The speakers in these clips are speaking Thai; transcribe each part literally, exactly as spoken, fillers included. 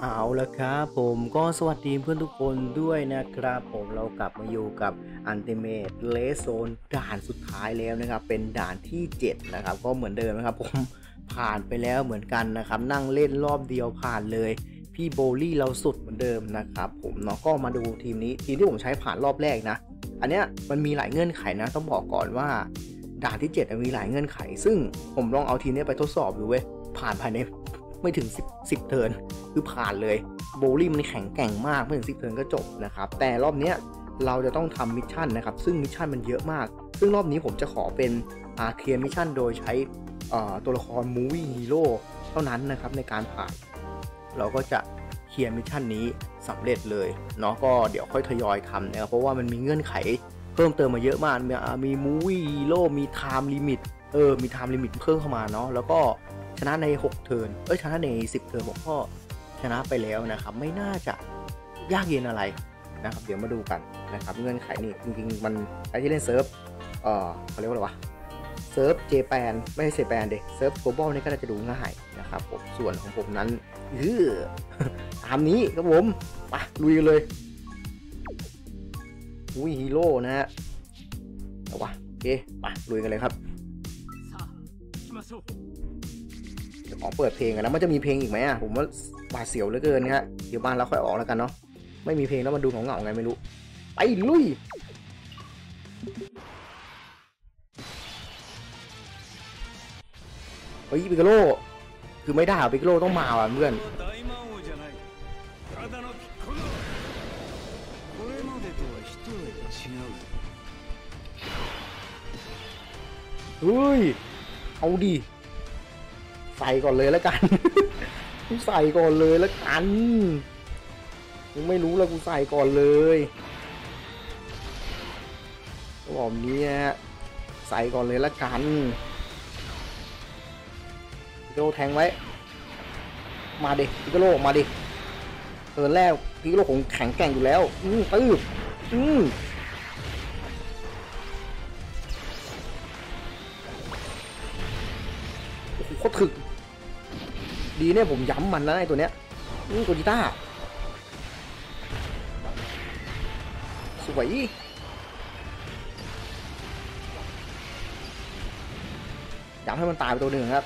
เอาละครับผมก็สวัสดีเพื่อนทุกคนด้วยนะครับผมเรากลับมาอยู่กับ Ultimate Race Zone ด่านสุดท้ายแล้วนะครับเป็นด่านที่เจ็ดนะครับก็เหมือนเดิมนะครับผมผ่านไปแล้วเหมือนกันนะครับนั่งเล่นรอบเดียวผ่านเลยพี่โบลี่เราสุดเหมือนเดิมนะครับผมเนาะก็มาดูทีมนี้ทีมที่ผมใช้ผ่านรอบแรกนะอันเนี้ยมันมีหลายเงื่อนไขนะต้องบอกก่อนว่าด่านที่เจ็ดมีหลายเงื่อนไขซึ่งผมลองเอาทีมนี้ไปทดสอบดูเว้ยผ่านภายในไม่ถึงสิบเทิร์นคือผ่านเลยโบลี่มันแข็งแกร่งมากไม่ถึงสิบเทิร์นก็จบนะครับแต่รอบเนี้ยเราจะต้องทำมิชชั่นนะครับซึ่งมิชชั่นมันเยอะมากซึ่งรอบนี้ผมจะขอเป็นอาเคลียร์มิชชั่นโดยใช้ตัวละครมูวี่ฮีโร่เท่านั้นนะครับในการผ่านเราก็จะเคลียร์มิชชั่นนี้สำเร็จเลยเนาะก็เดี๋ยวค่อยทยอยทำนะครับเพราะว่ามันมีเงื่อนไขเพิ่มเติมมาเยอะมากมีมูวี่ฮีโร่มีไทม์ลิมิตเออมีไทม์ลิมิตเพิ่มเข้ามาเนาะแล้วก็ชนะในหกเทิร์นเอ้ยชนะในสิบเทิร์นผมก็ชนะไปแล้วนะครับไม่น่าจะยากเย็นอะไรนะครับเดี๋ยวมาดูกันนะครับเงื่อนไขนี่จริงๆมันไอที่เล่นเซิร์ฟเออเขาเรียกว่าอะไรวะเซิร์ฟเจแปนไม่ใช่เจแปนเด็กเซิร์ฟโกลบอลนี่ก็น่าจะดูง่ายนะครับผมส่วนของผมนั้นเออตามนี้ครับผมไปลุยเลยอุ้ยฮีโร่นะฮะเอาวะโอเคไปลุยกันเลยครับเดี๋ยวขอเปิดเพลงกันนะมันจะมีเพลงอีกไหมอ่ะผมว่าบาดเสียวเหลือเกินนะฮะเดี๋ยวบ้านเราค่อยออกแล้วกันเนาะไม่มีเพลงแล้วมันดูเหงาๆไงไม่รู้ไปลุยเฮ้ยปิกาโร่คือไม่ได้ปิกาโร่ต้องมาว่ะเพื่อนเฮ้ยเอาดิใส่ก่อนเลยแล้วกันกูใส่ก่อนเลยแล้วกันกูไม่รู้แล้วกูใส่ก่อนเลยระบบนี้ฮะใส่ก่อนเลยแล้วกันพิกโลแทงไว้มาดิพิกโลมาดิเทิร์นแรกพิกโลของแข็งแกร่งอยู่แล้วอือตื้ออือโคตรถึกดีเนี่ยผมย้ำมันนะไอตัวเนี้ยนี่ตัวกีตาร์สวยย้ำให้มันตายไปตัวหนึ่งครับ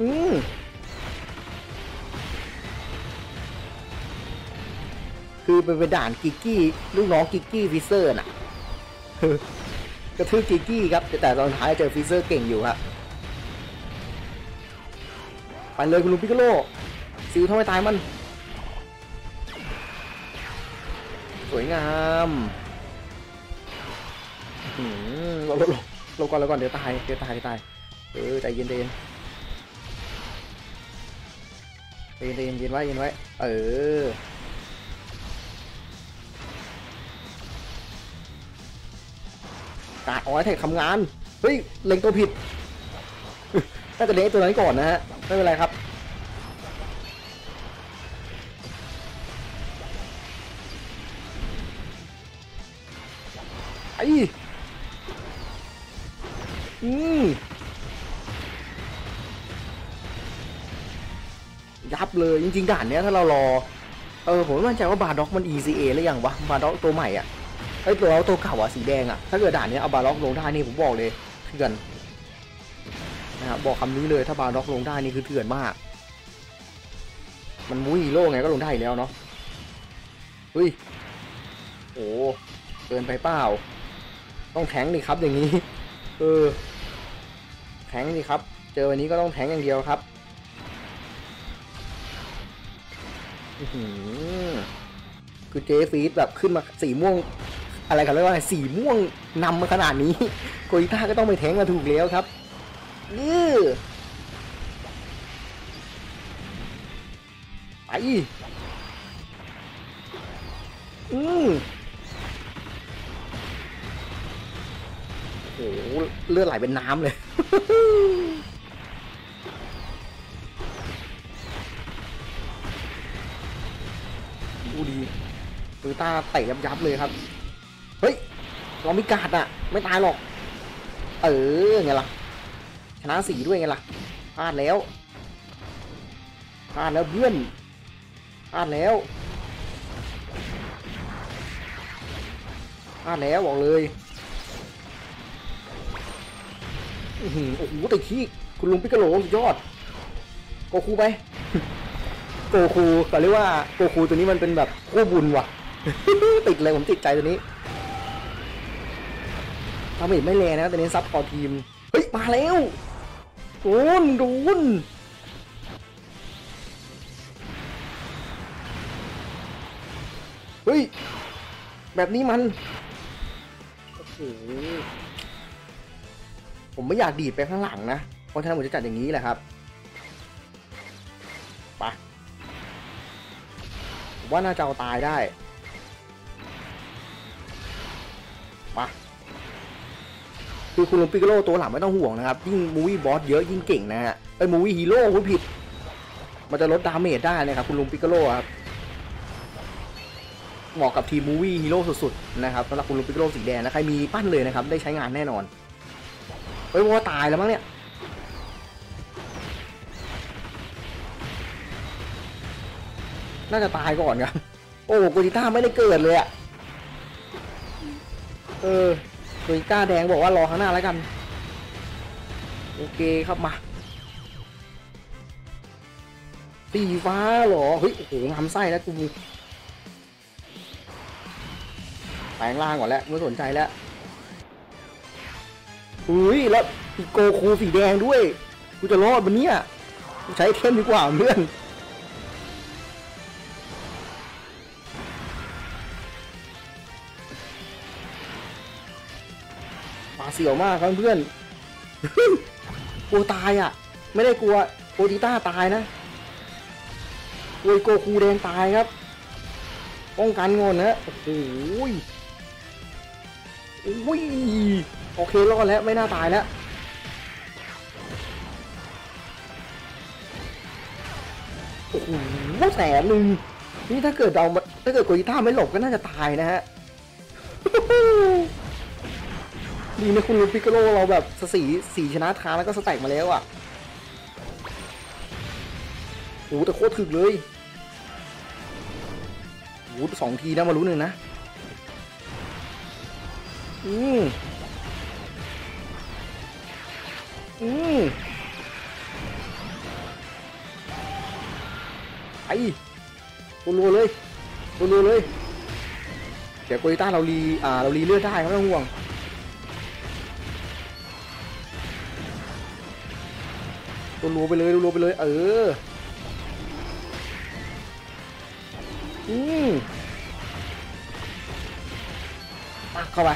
อืมคือเป็นไปด่านกิกกี้ลูกน้องกิกกี้ฟิเซอร์น่ะกระทืบกิกกี้ครับแต่ตอนท้ายเจอฟิเซอร์เก่งอยู่ครับไปเลยคุณลุงพิกาโร่ซิลทำไมตายมันสวยงามอืมเราเราเราก่อนเราก่อนเดี๋ยวตายเดี๋ยวตายเดี๋ยวตายเออใจเย็นใจเย็นใจเย็นใจเย็นเย็นไว้เย็นไว้เออการออยแท็กทำงานเฮ้ยเล็งตัวผิดน่าจะเล็งตัวนั้นก่อนนะฮะไม่เป็นไรครับไอ้อืมยับเลยจริงๆด่านเนี้ยถ้าเรารอเออผมไม่มั่นใจว่าบาร์ด็อกมัน อี ซี เอ หรือยังวะบาร์ด็อกตัวใหม่อ่ะไอ้ตัวเราตัวเก่าอะสีแดงอะถ้าเกิดด่านนี้เอาบาร์ล็อกลงได้นี่ผมบอกเลยเถื่อนนะครับบอกคำนี้เลยถ้าบาร์ล็อกลงได้นี่คือเถื่อนมากมันมูฮีโร่ไงก็ลงได้แล้วเนาะเฮ้ยโอ้เกินไปเปล่าต้องแทงดิครับอย่างนี้เออแทงดิครับเจอวันนี้ก็ต้องแทงอย่างเดียวครับอือคือเจฟีดแบบขึ้นมาสีม่วงอะไรกันเรียกว่าสีม่วงนำมาขนาดนี้โกอิต้าก็ต้องไปแทงมาถูกแล้วครับนี่ไปอืมโอ้โหเลือดไหลเป็นน้ำเลย ดูดีโกอิต้าเตะยับๆเลยครับเฮ้ยเราไม่กาดอ่ะไม่ตายหรอกเออไงล่ะชนะสี่ด้วยไงล่ะพลาดแล้ว ผ่านแล้วเพื่อนผ่านแล้วผ่านแล้วบอกเลยโอ้โหแต่ขี้คุณลุงพิกาโลยอดโกคูไปโกคูก็เรียกว่าโกคูตัวนี้มันเป็นแบบคู่บุญว่ะติดเลยผมติดใจตัวนี้ทำอีกไม่แรงนะแต่เน้นซับพอทีมเฮ้ยมาแล้วโดนโดนเฮ้ยแบบนี้มันโอ้โหผมไม่อยากดีดไปข้างหลังนะเพราะฉะนั้นผมจะจัดอย่างนี้แหละครับไปผมว่าน่าจะเอาตายได้ไปคือคุณลุงปิกาโลตัวหลังไม่ต้องห่วงนะครับยิ่งมูวี่บอสเยอะยิ่งเก่งนะฮะไอ้มูวี่ฮีโร่คุณผิดมันจะลดดาเมจได้นะครับคุณลุงปิกาโลครับเหมาะกับทีมมูวี่ฮีโร่สุดๆนะครับสำหรับคุณลุงปิกาโลสีแดงนะใครมีปั้นเลยนะครับได้ใช้งานแน่นอนเฮ้ยว่าตายแล้วมั้งเนี่ยน่าจะตายก่อนครับโอ้โกจิต้าไม่ได้เกิดเลยอะเออโกจิต้าแดงบอกว่ารอข้างหน้าแล้วกันโอเคครับมาตีฟ้าเหรอเฮ้ยโอ้โหงามไส้แล้วกูแปลงล่างก่อนแล้วไม่สนใจแล้วอุ้ยแล้วโกคูสีแดงด้วยกูจะรอดมันเนี่ยกูใช้เทมดีกว่าเพื่อนมาเสียวมากครับเพื่อนกลัวตายอ่ะไม่ได้กลัวโกติต้าตายนะโวยโกคูแดงตายครับป้องกันงอนนะโอ้โหอุ้ยโอเครอดแล้วไม่น่าตายแล้วโอ้โหแสนหนึ่งนี่ถ้าเกิดเราถ้าเกิดโกจิต้าไม่หลบก็น่าจะตายนะฮะดีนะคุณลุงปิกาโลเราแบบสีสีชนะท้าแล้วก็สแต็กมาแล้วอ่ะโอ้โหแต่โคตรถึกเลยโอ้โหสองทีนะมารู้หนึ่งนะอืมอืมไอ้รัวๆเลยรัวๆเลยเดี๋ยวโกจิต้าเรารีอ่าเรารีเลือดได้ไม่ต้องห่วงรัวๆไปเลยรัวๆไปเลยเอออืมปักเข้าไป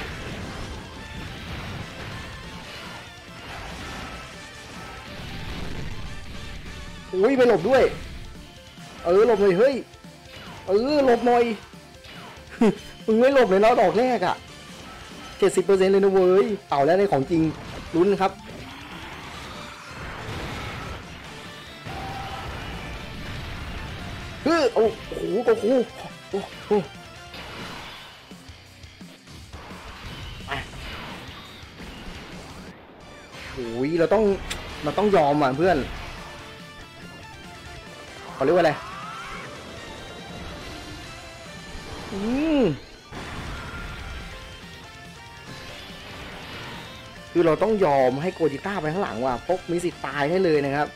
อุ้ยไปหลบด้วยเออหลบเลยเฮ้ยเออหลบหน่อยมึงไม่หลบเลยแล้วดอกแรกอ่ะ เจ็ดสิบเปอร์เซ็นต์ เลยนะเว้ยเป่าแล้วในของจริงลุ้นครับเฮ้ยโอ้โหโอ้โหโอ้โหโอ้ยเราต้องเราต้องยอมอ่ะเพื่อนเรียกว่าอะไรอืมคือเราต้องยอมให้โกจิต้าไปข้างหลังว่ะพกมีสิทธิ์ตายได้เลยนะครับ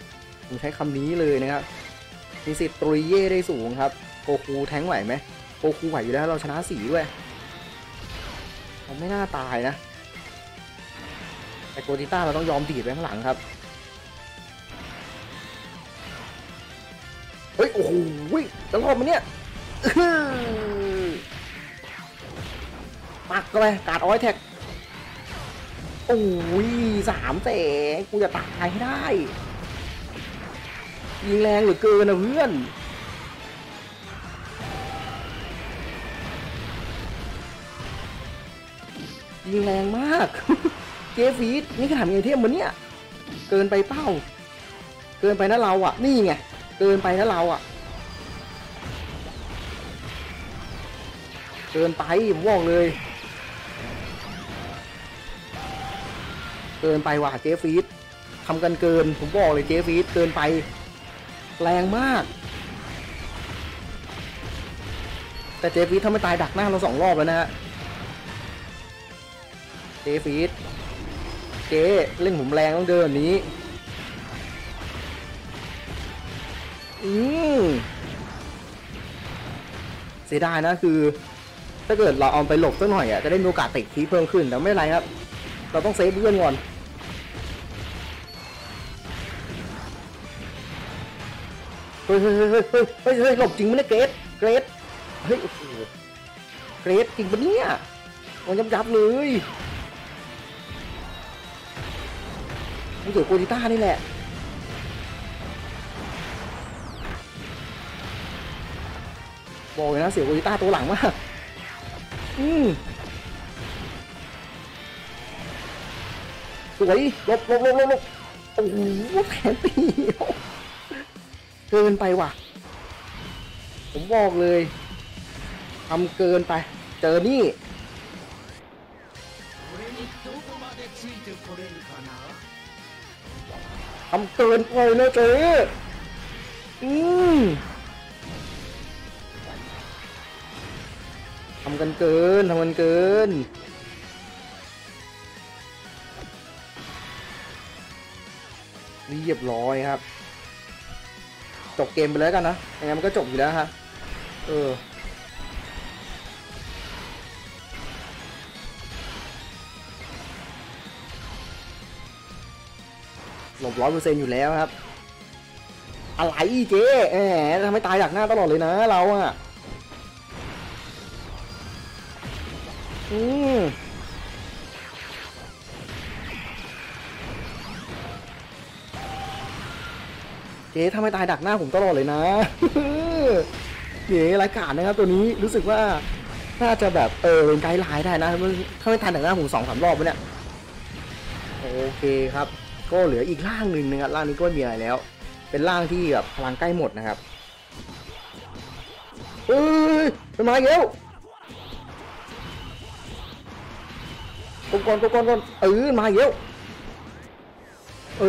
ผมใช้คำนี้เลยนะครับมีสิทธิ์ตรีเย่ได้สูงครับโกคูแทงไหวไหมโกคูไหวอยู่แล้วเราชนะสีด้วยเราไม่น่าตายนะแต่โกจิต้าเราต้องยอมดีดไปข้างหลังครับเฮ้ยโอ้โหจะรอดมันเนี่ยปักเข้าไปการ์ดออยแท็กโอ้ยสามแสงกูจะตายให้ได้ยิงแรงเหลือเกินนะเพื่อนยิงแรงมากเจฟีดนี่คือถามไอเทมมันเนี่ยเกินไปเป้าเกินไปนะเราอ่ะนี่ไงเกินไปนะเราอ่ะเกินไปผมบอกเลยเกินไปว่ะเจฟีดทำกันเกินผมบอกเลยเจฟีดเกินไป แรงมากแต่เจฟีสถ้าไม่ตายดักหน้าเราสองรอบแล้วนะฮะเจฟีสเจเล่นผมแรงต้องเดินนี้อืมเสียดายนะคือถ้าเกิดเราเอาไปหลบสักหน่อยอ่ะจะได้มีโอกาสติดทีเพิ่มขึ้นแต่ไม่ไรครับเราต้องเซฟเพื่อนก่อนเฮ้ยเฮ้ยเฮ้ยเฮ้ยเฮ้ยหลบจริงมั้ยเนี่ยเกรดเกรดเฮ้ยเกรดจริงปะเนี่ยมันยับยับเลยมันเกิดโกดิต้านี่แหละบอกเลยนะเสียโกดิต้าตัวหลังมากอืมสวยลบลบลบลบลบโอ้โหแผนตีเกินไปว่ะผมบอกเลยทำเกินไปเจอนี่ทำเกินไปนะเจ๊อืมทำกันเกินทำกันเกินเรียบร้อยครับจบเกมไปเลยกันนะยังไงมันก็จบอยู่แล้วฮะเออหลบร้อยเปอร์เซ็นต์อยู่แล้วครับอะไรเจ๊แหมทำให้ตายดักหน้าตลอดเลยนะเราอะอืมเจ๊ทำให้ตายดักหน้าผมตลอดเลยนะเจ๊รายการนะครับตัวนี้รู้สึกว่าน่าจะแบบเออเป็นไกด์ไลน์ได้นะถ้าไม่ทันดักหน้าผมสองสามรอบไปเนี่ยโอเคครับก็เหลืออีกร่างหนึ่งนะครับร่างนี้ก็ไม่มีอะไรแล้วเป็นร่างที่แบบพลังใกล้หมดนะครับเอ้ยเป็นมาเยอะกบกลกบกลกบเออมาเยอะเอ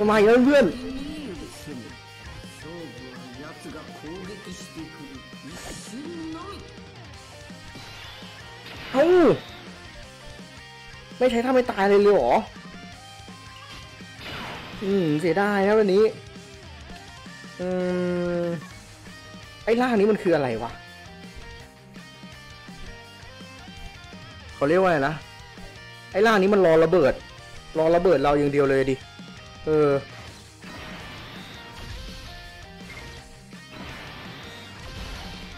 อมาแล้วเพื่อนเฮ้ยไม่ใช่ถ้าไม่ตายเลยเลยหรออืมเสียดายนะวันนี้อืมไอ้ล่างนี้มันคืออะไรวะเขาเรียกว่าอะไรนะไอ้ล่างนี้มันรอระเบิดรอระเบิดเราอย่างเดียวเลยดิเออ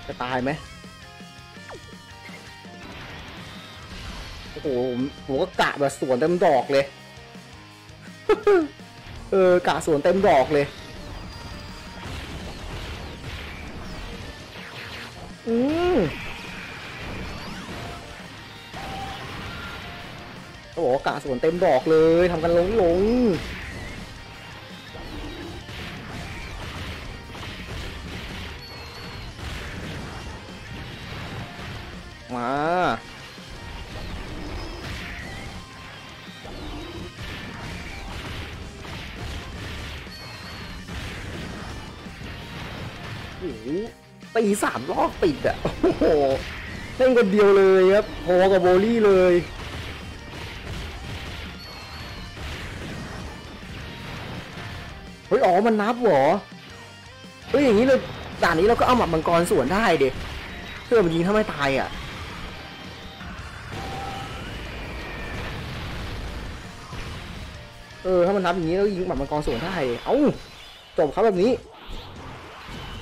จะตายไหมโอ้โหผมก็กะแบบสวนเต็มดอกเลย เออกะสวนเต็มดอกเลยอืมเขาบอกว่ากะสวนเต็มดอกเลยทำกันหลงหลงมาโอ้โหตีสามรอบติดอ่ะโอ้โหเล่นคนเดียวเลยครับพอกับโบลี่เลยเฮ้ยอ๋อมันนับหรอเฮ้ยอย่างนี้เลยด่านนี้เราก็เอาหมัดมังกรสวนได้เด็กเพื่อมันยิงถ้าไม่ตายอ่ะเออถ้ามันนับอย่างนี้แล้วยิงหมัดมังกรสวนได้เอ้าจบครับแบบนี้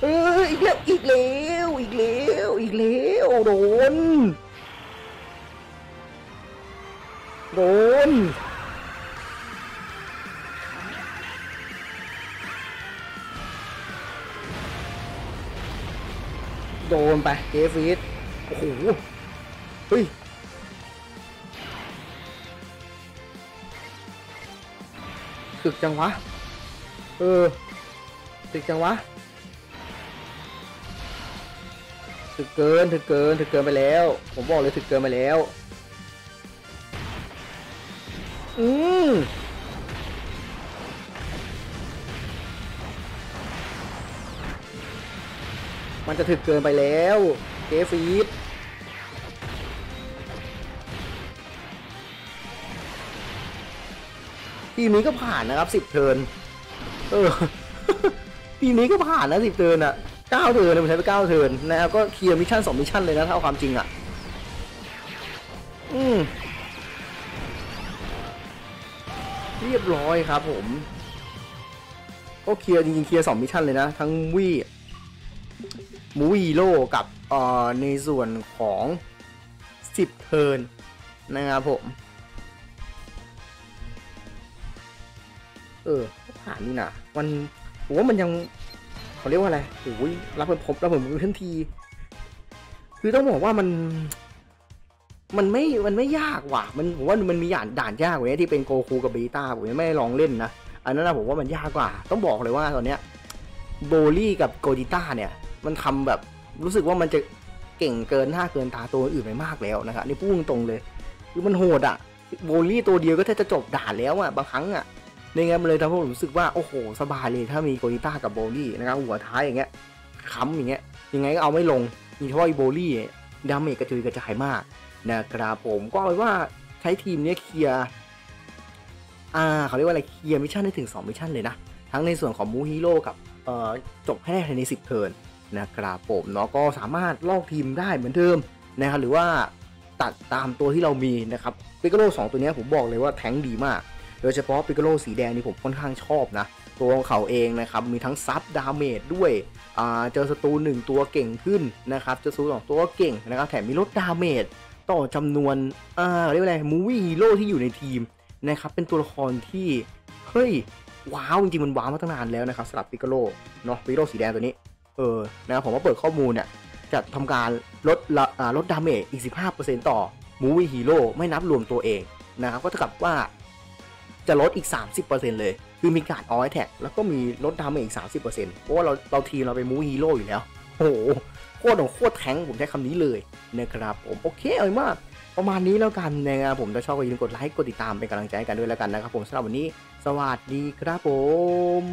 เอออีกแล้วอีกแล้วอีกแล้วอีกแล้วโดนโดนโดนไปเจฟีสโอ้โหเฮ้ยตึกจังวะเออตึกจังวะถึกเกินถึกเกินถึกเกินไปแล้วผมบอกเลยถึกเกินไปแล้วอืม มันจะถึกเกินไปแล้วเกฟีดทีมนี้ก็ผ่านนะครับสิบเทิร์นเออทีมนี้ก็ผ่านนะสิบเทิร์นอะเก้าเทิร์นผมใช้ไปเก้าเทิร์นนะครับก็เคลียร์มิชชั่นสองมิชชั่นเลยนะถ้าเอาความจริงอะอืมเรียบร้อยครับผมก็เคลียร์จริงๆเคลียร์สองมิชชั่นเลยนะทั้งวีมูวีโร่กับเอ่อในส่วนของสิบเทิร์นนะครับผมเออผ่านนี่นะมันโอ้มันยังเขาเรียกว่าอะไรโอ้ยรับผมรับผมทันทีคือต้องบอกว่ามันมันไม่มันไม่ยากว่ะมันผมว่ามันมีด่านยากกว่านี้ที่เป็นโกคูกับเบต้าผมไม่ลองเล่นนะอันนั้นนะผมว่ามันยากกว่าต้องบอกเลยว่าตอนเนี้ยโบลี่กับโกดิต้าเนี่ยมันทำแบบรู้สึกว่ามันจะเก่งเกินหน้าเกินตาตัวอื่นไปมากแล้วนะครับนี่พูดตรงเลยคือมันโหดอ่ะโบลี่ตัวเดียวก็แทบจะจบด่านแล้วอ่ะบางครั้งอ่ะในงั้นมันเลยทำให้ผมรู้สึกว่าโอ้โหสบายเลยถ้ามีโกดิต้ากับโบลี่นะครับหัวท้ายอย่างเงี้ยค้ำอย่างเงี้ยยังไงก็เอาไม่ลงมีเฉพาะโบลี่ดาเมจกระจุยกระจายมากนะครับผมก็เอาไว้ว่าใช้ทีมนี้เคลียร์อ่าเขาเรียกว่าอะไรเคลียร์มิชชั่นได้ถึงสองมิชชั่นเลยนะทั้งในส่วนของมูฮีโร่กับเอ่อจบให้ได้ภายในสิบเทิร์นนะครับผมเนาะก็สามารถลอกทีมได้เหมือนเดิมนะครับหรือว่าตัดตามตัวที่เรามีนะครับปิกาโร่สองตัวนี้ผมบอกเลยว่าแทงดีมากโดยเฉพาะปิกาโร่สีแดงนี่ผมค่อนข้างชอบนะตัวของเขาเองนะครับมีทั้งซับดาเมจด้วยอ่าเจอศัตรูหนึ่งตัวเก่งขึ้นนะครับเจอศัตรูสองตัวก็เก่งนะครับแถมมีลดดาเมจต่อจำนวนอ่าเรียกว่าอะไรมูวี่ฮีโร่ที่อยู่ในทีมนะครับเป็นตัวละครที่เฮ้ยว้าวจริงๆมันว้าวมาตั้งนานแล้วนะครับสำหรับปิกาโร่เนาะปิกาโร่สีแดงตัวนี้เออนะครับผมว่าเปิดข้อมูลเนี่ยจะทำการลดอ่าลดดาเมจอีก สิบห้าเปอร์เซ็นต์ ต่อมูวี่ฮีโร่ไม่นับรวมตัวเองนะครับก็เท่ากับว่าจะลดอีก สามสิบเปอร์เซ็นต์ เลยคือมีการออยแท็กแล้วก็มีลดดาเมจอีก สามสิบเปอร์เซ็นต์ เพราะว่าเราเราทีมเราเป็นมูวี่ฮีโร่อยู่แล้วโอ้โหโคตรของโคตรแข็งผมใช้คำนี้เลยนะครับผมโอเคเอาเป็นว่าประมาณนี้แล้วกันนะครับผมถ้าชอบก็อย่าลืมกดไลค์กดติดตามเป็นกำลังใจให้กันด้วยแล้วกันนะครับผมสำหรับวันนี้สวัสดีครับผม